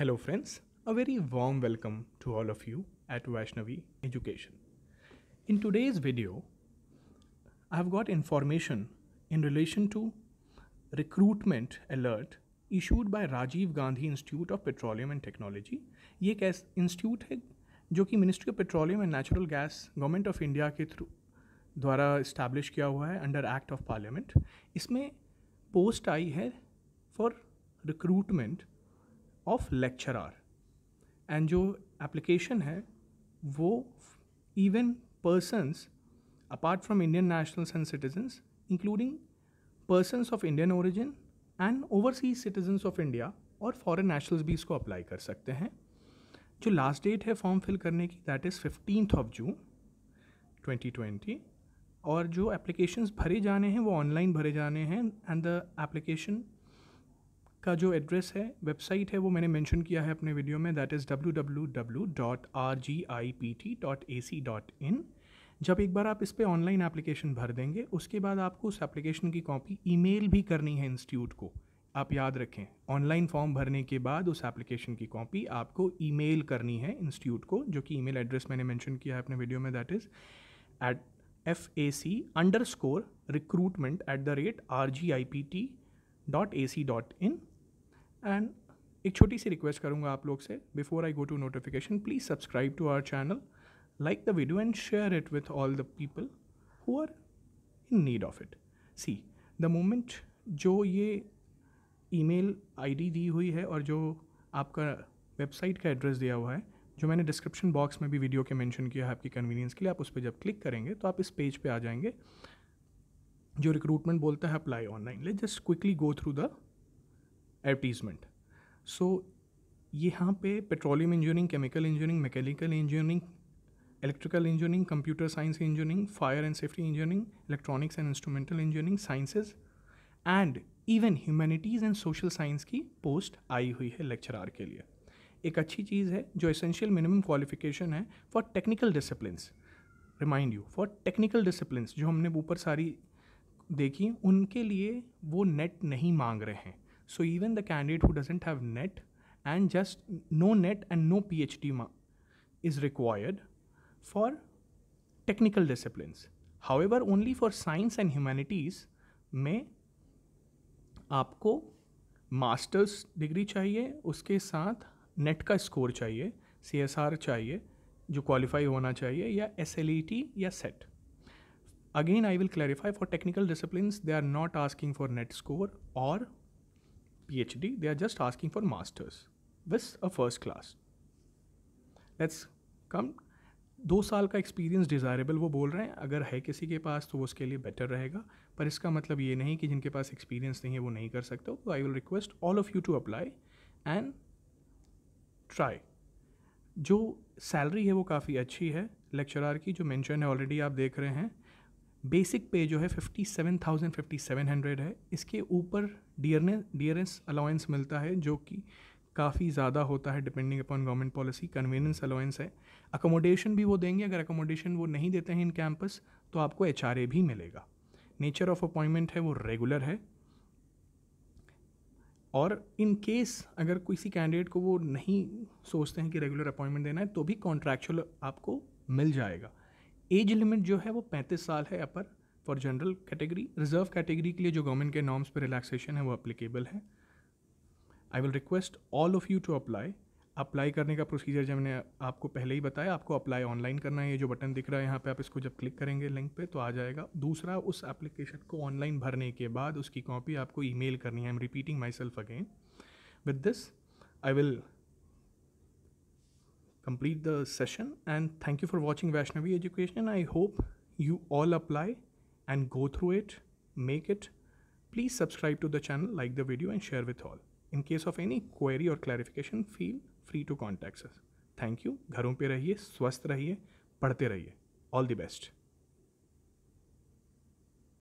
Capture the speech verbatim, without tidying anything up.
Hello friends, a very warm welcome to all of you at Vashnavi Education. In today's video, I have got information in relation to recruitment alert issued by Rajiv Gandhi Institute of Petroleum and Technology. ये एक ऐसा institute है जो कि ministry of petroleum and natural gas government of India के through द्वारा establish किया हुआ है अंडर एक्ट ऑफ पार्लियामेंट. इसमें पोस्ट आई है for recruitment of lecturer and जो एप्लीकेशन है वो even persons apart from Indian nationals and citizens including persons of Indian origin and overseas citizens of India और फॉरेन नेशनल्स भी इसको apply कर सकते हैं. जो लास्ट डेट है फॉर्म फिल करने की that is fifteenth of June twenty twenty और जो एप्लीकेशंस भरे जाने हैं वो ऑनलाइन भरे जाने हैं एंड द एप्लीकेशन का जो एड्रेस है वेबसाइट है वो मैंने मेंशन किया है अपने वीडियो में that is W W W dot R G I P T dot A C dot in. जब एक बार आप इस पर ऑनलाइन एप्लीकेशन भर देंगे उसके बाद आपको उस एप्लीकेशन की कॉपी ईमेल भी करनी है इंस्टीट्यूट को. आप याद रखें, ऑनलाइन फॉर्म भरने के बाद उस एप्लीकेशन की कॉपी आपको ईमेल करनी है इंस्टीट्यूट को, जो कि ईमेल एड्रेस मैंने मेंशन किया है अपने वीडियो में that is at F A C underscore recruitment at the rate R G I P T dot A C dot in. And एक छोटी सी रिक्वेस्ट करूँगा आप लोग से, before I go to notification please subscribe to our channel, like the video and share it with all the people who are in need of it. See the moment जो ये email ID दी हुई है और जो आपका website का address दिया हुआ है जो मैंने डिस्क्रिप्शन बॉक्स में भी वीडियो के मेंशन किया है आपकी कन्वीनियंस के लिए, आप उस पर जब क्लिक करेंगे तो आप इस पेज पे आ जाएंगे जो रिक्रूटमेंट बोलता है apply online. Let just quickly go through the advertisement. So यहाँ पे petroleum engineering, chemical engineering, mechanical engineering, electrical engineering, computer science engineering, fire and safety engineering, electronics and instrumental engineering, sciences and even humanities and social science की post आई हुई है lecturer के लिए. एक अच्छी चीज़ है जो एसेंशियल मिनिमम क्वालिफिकेशन है for technical disciplines. Remind you for technical disciplines जो हमने ऊपर सारी देखी उनके लिए वो नेट नहीं मांग रहे हैं. So even the candidate who doesn't have NET and just no NET and no P H D is required for technical disciplines. However only for science and humanities में आपको मास्टर्स डिग्री चाहिए, उसके साथ net का score चाहिए, C S R चाहिए जो qualify होना चाहिए, या एस एल ई टी या SET. Again I will clarify for technical disciplines they are not asking for NET score और P H D, they are just asking for masters with a first class. Let's come दो साल का experience desirable वो बोल रहे हैं. अगर है किसी के पास तो वो उसके लिए बेटर रहेगा, पर इसका मतलब ये नहीं कि जिनके पास एक्सपीरियंस नहीं है वो नहीं कर सकते. तो I will request all of you to apply and try. जो सैलरी है वो काफ़ी अच्छी है लेक्चरार की, जो मेंशन है ऑलरेडी आप देख रहे हैं. बेसिक पे जो है fifty seven thousand fifty seven hundred है. इसके ऊपर डियरनेस डियरेंस अलाउंस मिलता है जो कि काफ़ी ज़्यादा होता है depending upon government policy. Convenience allowance है, अकोमोडेशन भी वो देंगे. अगर अकोमोडेशन वो नहीं देते हैं इन कैंपस तो आपको एच आर ए भी मिलेगा. नेचर ऑफ अपॉइंटमेंट है वो रेगुलर है और इन केस अगर किसी कैंडिडेट को वो नहीं सोचते हैं कि रेगुलर अपॉइंटमेंट देना है तो भी कॉन्ट्रैक्चुअल आपको मिल जाएगा. एज लिमिट जो है वो पैंतीस साल है upper for general category. Reserve category के लिए जो गवर्नमेंट के नॉर्म्स पर रिलैक्सेशन है वो अप्लीकेबल है. I will request all of you to apply. Apply करने का प्रोसीजर जब मैंने आपको पहले ही बताया, आपको अप्लाई ऑनलाइन करना है. ये जो बटन दिख रहा है यहाँ पे, आप इसको जब क्लिक करेंगे लिंक पे तो आ जाएगा. दूसरा, उस एप्लीकेशन को ऑनलाइन भरने के बाद उसकी कॉपी आपको ईमेल करनी है. I am repeating my self again with this. I will complete the session and thank you for watching Vaishnavi Education. I hope you all apply and go through it, make it. Please subscribe to the channel, like the video and share with all. In case of any query or clarification, feel free to contact us. Thank you. घरों पे रहिए, स्वस्थ रहिए, पढ़ते रहिए. All the best.